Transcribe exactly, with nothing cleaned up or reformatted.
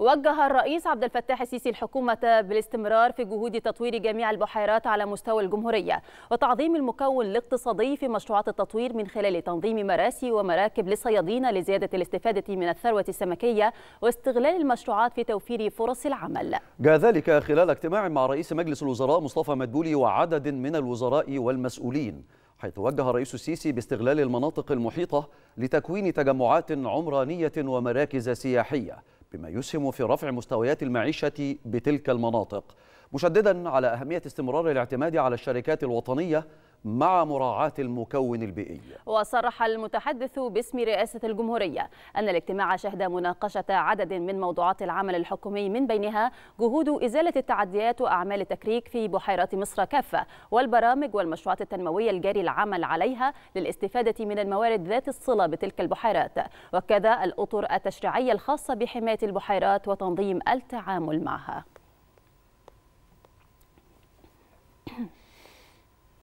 وجه الرئيس عبد الفتاح السيسي الحكومة بالاستمرار في جهود تطوير جميع البحيرات على مستوى الجمهورية وتعظيم المكون الاقتصادي في مشروعات التطوير من خلال تنظيم مراسي ومراكب للصيادين لزيادة الاستفادة من الثروة السمكية واستغلال المشروعات في توفير فرص العمل. جاء ذلك خلال اجتماع مع رئيس مجلس الوزراء مصطفى مدبولي وعدد من الوزراء والمسؤولين، حيث وجه الرئيس السيسي باستغلال المناطق المحيطة لتكوين تجمعات عمرانية ومراكز سياحية بما يسهم في رفع مستويات المعيشة بتلك المناطق، مشددا على أهمية استمرار الاعتماد على الشركات الوطنية مع مراعاة المكون البيئي. وصرح المتحدث باسم رئاسة الجمهورية أن الاجتماع شهد مناقشة عدد من موضوعات العمل الحكومي، من بينها جهود إزالة التعديات وأعمال التكريك في بحيرات مصر كافة والبرامج والمشروعات التنموية الجاري العمل عليها للاستفادة من الموارد ذات الصلة بتلك البحيرات، وكذا الأطر التشريعية الخاصة بحماية البحيرات وتنظيم التعامل معها.